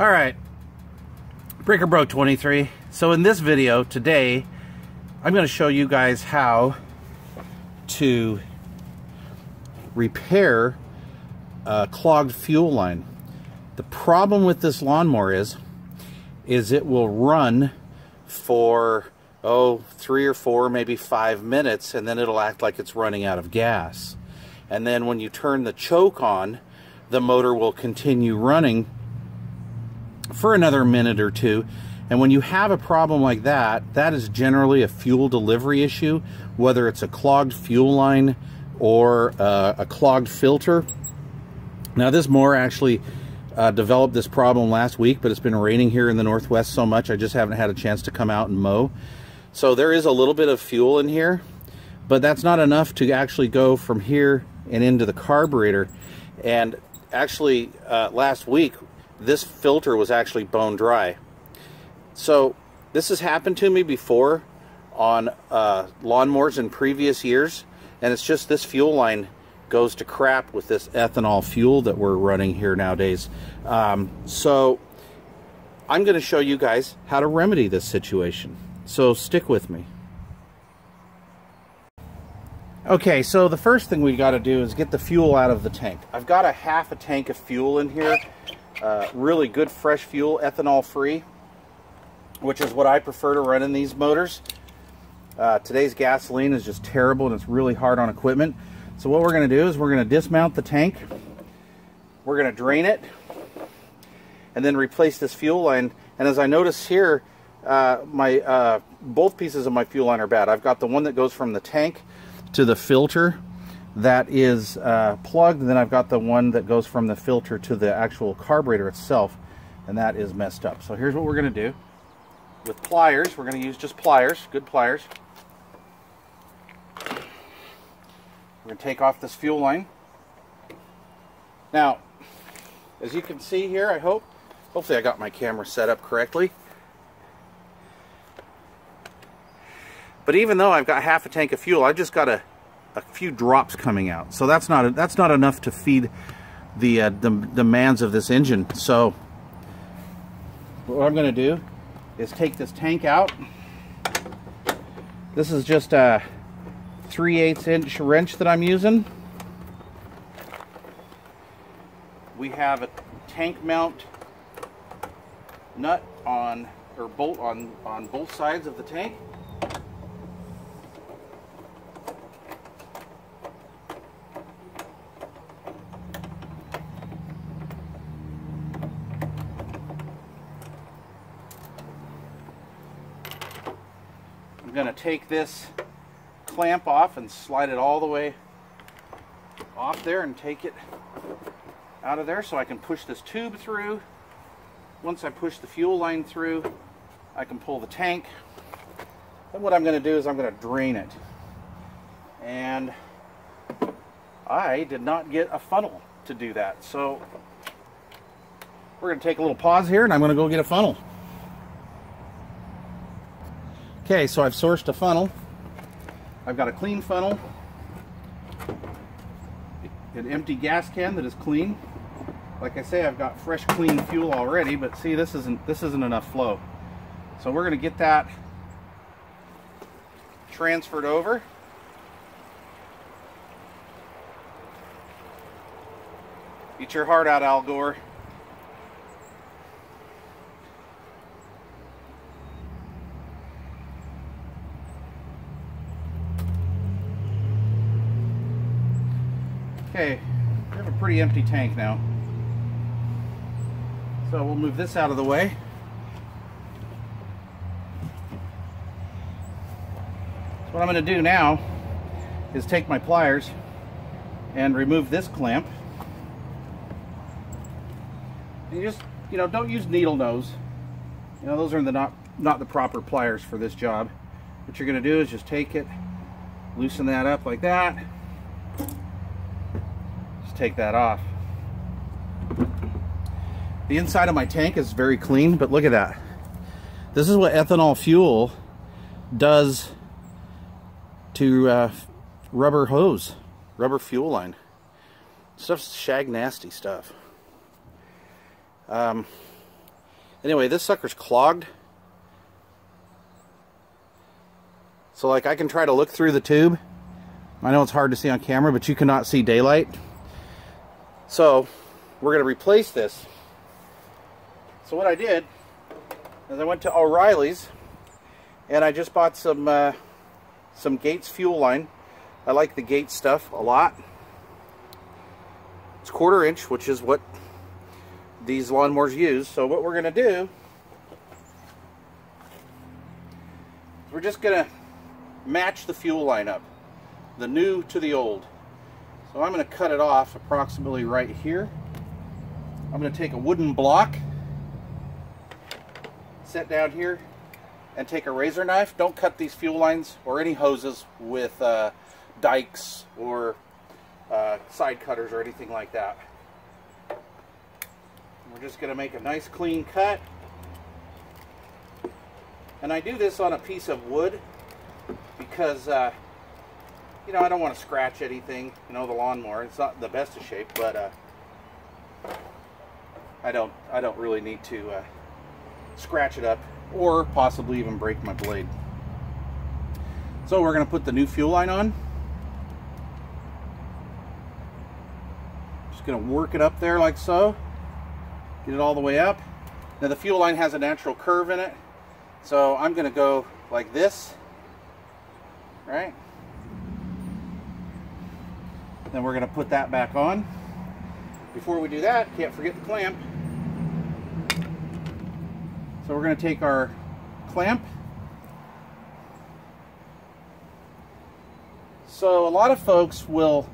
Alright, Breaker Broke 23. So in this video today, I'm going to show you guys how to repair a clogged fuel line. The problem with this lawnmower is it will run for 3 or 4, maybe 5 minutes, and then it'll act like it's running out of gas. And then when you turn the choke on, the motor will continue running for another minute or two. And when you have a problem like that, that is generally a fuel delivery issue, whether it's a clogged fuel line or a clogged filter. Now this mower actually developed this problem last week, but it's been raining here in the Northwest so much I just haven't had a chance to come out and mow. So there is a little bit of fuel in here, but that's not enough to actually go from here and into the carburetor. And actually last week this filter was actually bone dry. So this has happened to me before on lawnmowers in previous years, and it's just this fuel line goes to crap with this ethanol fuel that we're running here nowadays. So I'm going to show you guys how to remedy this situation, so stick with me. Okay, so the first thing we got to do is get the fuel out of the tank. I've got a half a tank of fuel in here, really good fresh fuel, ethanol free, which is what I prefer to run in these motors. Today's gasoline is just terrible and it's really hard on equipment. So what we're going to do is we're going to dismount the tank, we're going to drain it, and then replace this fuel line. And as I notice here, both pieces of my fuel line are bad. I've got the one that goes from the tank to the filter that is plugged, and then I've got the one that goes from the filter to the actual carburetor itself, and that is messed up. So here's what we're going to do. With pliers, we're going to use just pliers, good pliers. We're going to take off this fuel line. Now, as you can see here, I hope, hopefully I got my camera set up correctly. But even though I've got half a tank of fuel, I've just got a few drops coming out. So that's not enough to feed the demands of this engine. So what I'm going to do is take this tank out. This is just a 3/8" wrench that I'm using. We have a tank mount nut on, or bolt on both sides of the tank. I'm going to take this clamp off and slide it all the way off there and take it out of there so I can push this tube through. Once I push the fuel line through, I can pull the tank. And what I'm going to do is I'm going to drain it. And I did not get a funnel to do that. So we're going to take a little pause here and I'm going to go get a funnel. Okay, so I've sourced a funnel. I've got a clean funnel, an empty gas can that is clean. Like I say, I've got fresh, clean fuel already, but see, this isn't enough flow. So we're going to get that transferred over. Eat your heart out, Al Gore. Okay, we have a pretty empty tank now. So we'll move this out of the way. So what I'm going to do now is take my pliers and remove this clamp. And you just, you know, don't use needle nose. You know, those are not the proper pliers for this job. What you're going to do is just take it, loosen that up like that. Take that off. The inside of my tank is very clean, but look at that. This is what ethanol fuel does to rubber hose, rubber fuel line. Stuff's shag nasty stuff. Anyway, this sucker's clogged. So like I can try to look through the tube. I know it's hard to see on camera, but you cannot see daylight. So we're going to replace this. So what I did is I went to O'Reilly's and I just bought some Gates fuel line. I like the Gates stuff a lot. It's 1/4 inch, which is what these lawnmowers use. So what we're going to do is we're just going to match the fuel line up, the new to the old. So I'm going to cut it off approximately right here. I'm going to take a wooden block, set down here, and take a razor knife. Don't cut these fuel lines or any hoses with dikes or side cutters or anything like that. We're just going to make a nice clean cut. And I do this on a piece of wood because you know, I don't want to scratch anything. You know, the lawnmower, it's not in the best of shape, but I don't really need to scratch it up or possibly even break my blade. So we're going to put the new fuel line on. Just going to work it up there like so. Get it all the way up. Now the fuel line has a natural curve in it, so I'm going to go like this, right? Then we're going to put that back on. Before we do that, can't forget the clamp. So we're going to take our clamp. So a lot of folks will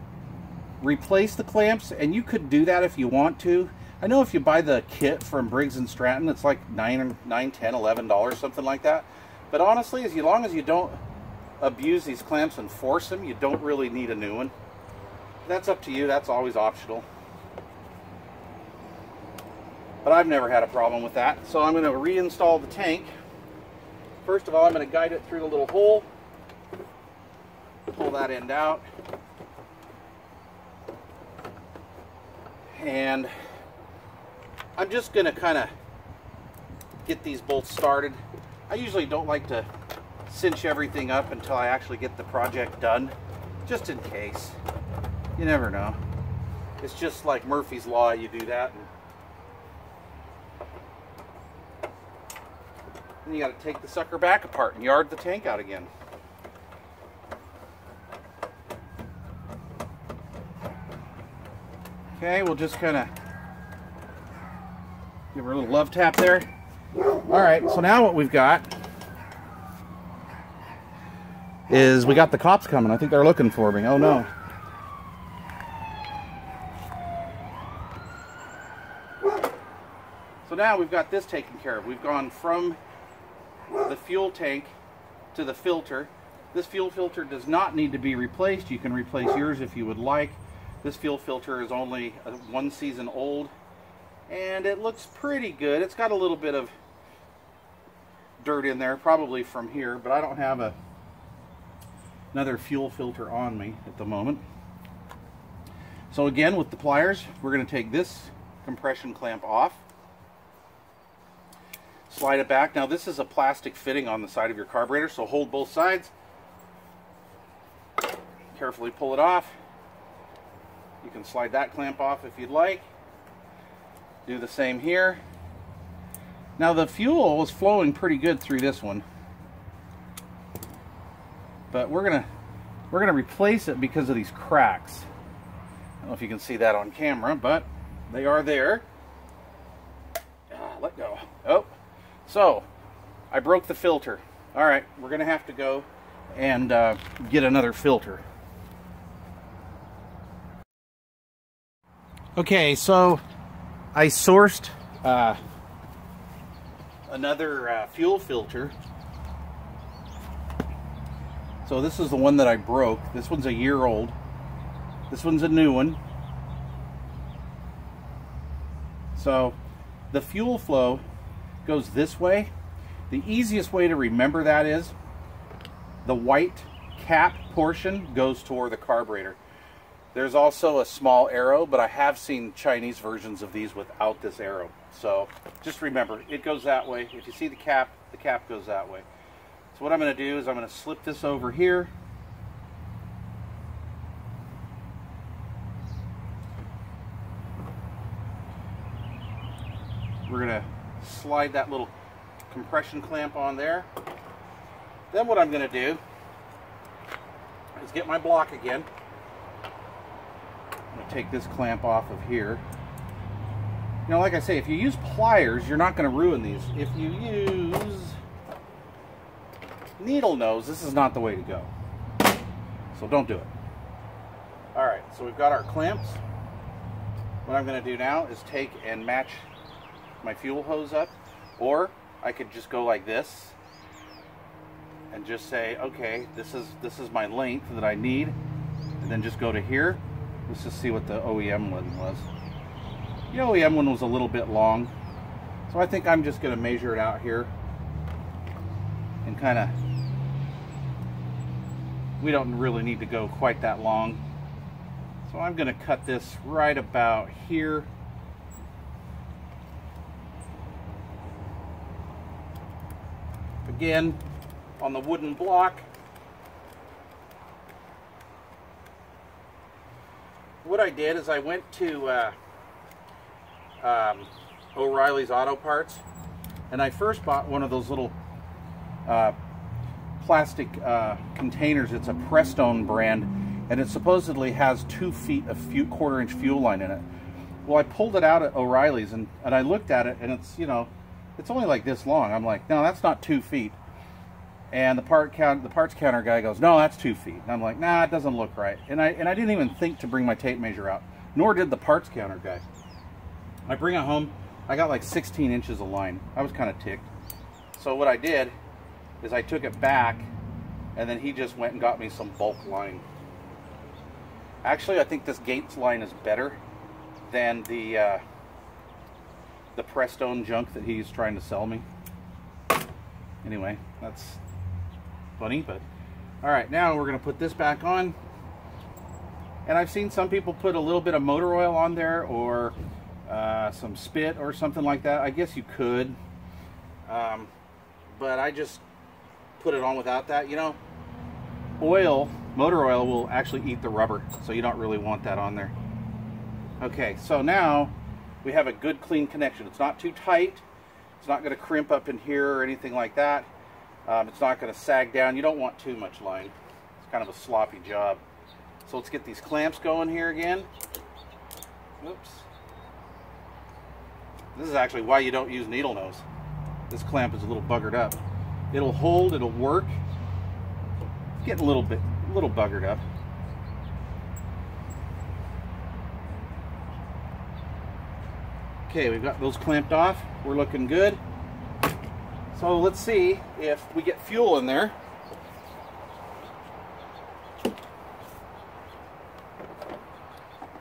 replace the clamps, and you could do that if you want to. I know if you buy the kit from Briggs & Stratton, it's like $9, $10, $11, something like that. But honestly, as long as you don't abuse these clamps and force them, you don't really need a new one. That's up to you. That's always optional. But I've never had a problem with that. So I'm going to reinstall the tank. First of all, I'm going to guide it through the little hole. Pull that end out. And I'm just going to kind of get these bolts started. I usually don't like to cinch everything up until I actually get the project done, just in case. You never know. It's just like Murphy's Law, you do that. And you got to take the sucker back apart and yard the tank out again. Okay, we'll just kind of give her a little love tap there. Alright, so now what we've got is we got the cops coming. I think they're looking for me. Oh no. Now we've got this taken care of. We've gone from the fuel tank to the filter. This fuel filter does not need to be replaced. You can replace yours if you would like. This fuel filter is only 1 season old and it looks pretty good. It's got a little bit of dirt in there, probably from here, but I don't have another fuel filter on me at the moment. So again, with the pliers, we're going to take this compression clamp off. Slide it back. Now this is a plastic fitting on the side of your carburetor, so hold both sides. Carefully pull it off. You can slide that clamp off if you'd like. Do the same here. Now the fuel is flowing pretty good through this one, but we're gonna replace it because of these cracks. I don't know if you can see that on camera, but they are there. Let go. Oh. So, I broke the filter. Alright, we're going to have to go and get another filter. Okay, so I sourced another fuel filter. So this is the one that I broke. This one's a year old. This one's a new one. So, the fuel flow goes this way. The easiest way to remember that is the white cap portion goes toward the carburetor. There's also a small arrow, but I have seen Chinese versions of these without this arrow. So just remember, it goes that way. If you see the cap goes that way. So what I'm going to do is I'm going to slip this over here. We're going to slide that little compression clamp on there. Then what I'm going to do is get my block again. I'm going to take this clamp off of here. You know, like I say, if you use pliers, you're not going to ruin these. If you use needle nose, this is not the way to go. So don't do it. Alright, so we've got our clamps. What I'm going to do now is take and match my fuel hose up, or I could just go like this and just say, okay, this is my length that I need, and then just go to here. Let's just see what the OEM one was. The OEM one was a little bit long, so I think I'm just going to measure it out here and kind of, we don't really need to go quite that long, so I'm going to cut this right about here. Again, on the wooden block. What I did is I went to O'Reilly's Auto Parts, and I first bought one of those little plastic containers. It's a Prestone brand, and it supposedly has 2 feet of quarter-inch fuel line in it. Well, I pulled it out at O'Reilly's, and I looked at it, and it's, you know, it's only like this long. I'm like, no, that's not 2 feet. And the parts counter guy goes, no, that's 2 feet. And I'm like, nah, it doesn't look right. And I didn't even think to bring my tape measure out, nor did the parts counter guy. I bring it home, I got like 16 inches of line. I was kind of ticked. So what I did is I took it back, and then he just went and got me some bulk line. Actually, I think this Gates line is better than the Prestone junk that he's trying to sell me. Anyway, that's funny, but alright, now we're gonna put this back on. And I've seen some people put a little bit of motor oil on there, or some spit or something like that. I guess you could, but I just put it on without that. You know, motor oil will actually eat the rubber, so you don't really want that on there. Okay, so now we have a good clean connection. It's not too tight. It's not going to crimp up in here or anything like that. It's not going to sag down. You don't want too much line. It's kind of a sloppy job. So let's get these clamps going here again. Oops. This is actually why you don't use needle nose. This clamp is a little buggered up. It'll hold, it'll work. It's getting a little buggered up. Okay, we've got those clamped off. We're looking good. So let's see if we get fuel in there.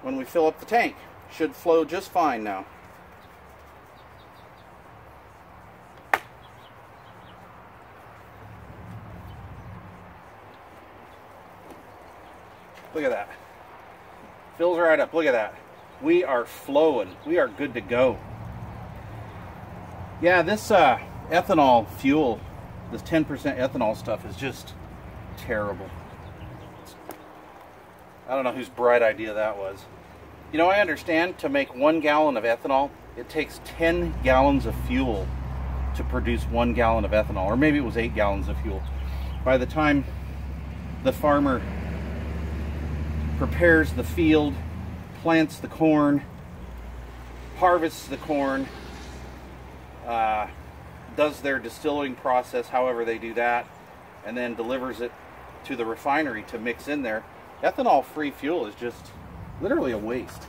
When we fill up the tank, should flow just fine now. Look at that. Fills right up. Look at that. We are flowing. We are good to go. Yeah, this ethanol fuel, this 10% ethanol stuff is just terrible. I don't know whose bright idea that was. You know, I understand to make 1 gallon of ethanol, it takes 10 gallons of fuel to produce 1 gallon of ethanol, or maybe it was 8 gallons of fuel. By the time the farmer prepares the field, plants the corn, harvests the corn, does their distilling process, however they do that, and then delivers it to the refinery to mix in there. Ethanol-free fuel is just literally a waste.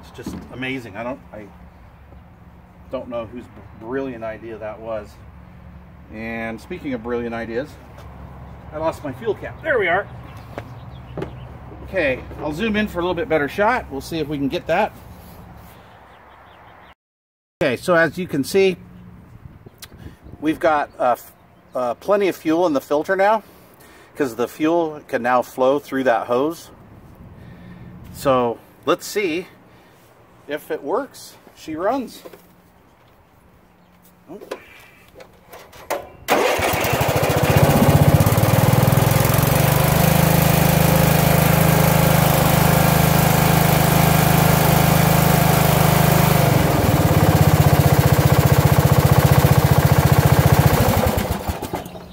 It's just amazing. I don't know whose brilliant idea that was. And speaking of brilliant ideas, I lost my fuel cap. There we are. Okay, I'll zoom in for a little bit better shot. We'll see if we can get that. Okay, so as you can see, we've got plenty of fuel in the filter now, because the fuel can now flow through that hose. So let's see if it works. She runs.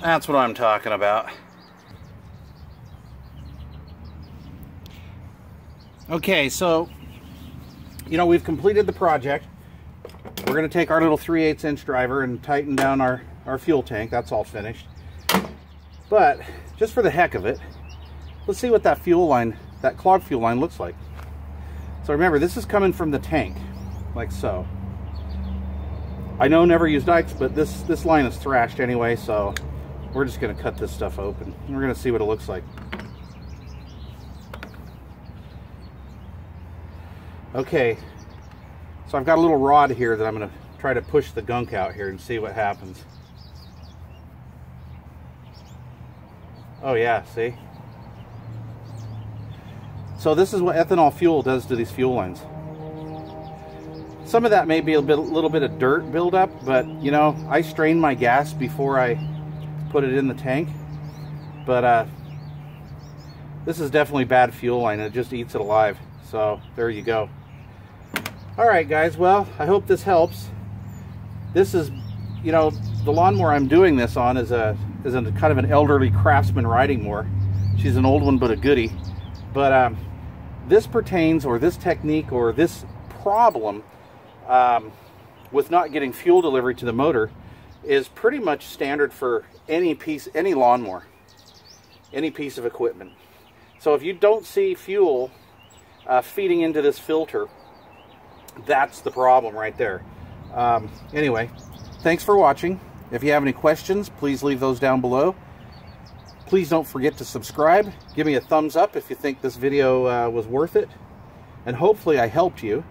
That's what I'm talking about. Okay, so, you know, we've completed the project. We're going to take our little 3/8" driver and tighten down our fuel tank. That's all finished. But just for the heck of it, let's see what that fuel line, that clogged fuel line looks like. So remember, this is coming from the tank, like so. I know never use dikes, but this line is thrashed anyway, so we're just going to cut this stuff open. And we're going to see what it looks like. Okay, so I've got a little rod here that I'm going to try to push the gunk out here and see what happens. Oh yeah, see? So this is what ethanol fuel does to these fuel lines. Some of that may be a little bit of dirt buildup, but you know, I strain my gas before I put it in the tank, but this is definitely bad fuel line. It just eats it alive. So there you go. All right, guys, well, I hope this helps. This is, you know, the lawnmower I'm doing this on is a kind of an elderly Craftsman riding mower. She's an old one, but a goodie. But this pertains, or this technique, or this problem with not getting fuel delivery to the motor is pretty much standard for any lawnmower, any piece of equipment. So if you don't see fuel feeding into this filter, that's the problem right there. Anyway, thanks for watching. If you have any questions, please leave those down below. Please don't forget to subscribe. Give me a thumbs up if you think this video was worth it. And hopefully I helped you.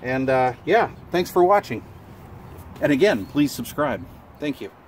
And yeah, thanks for watching. And again, please subscribe. Thank you.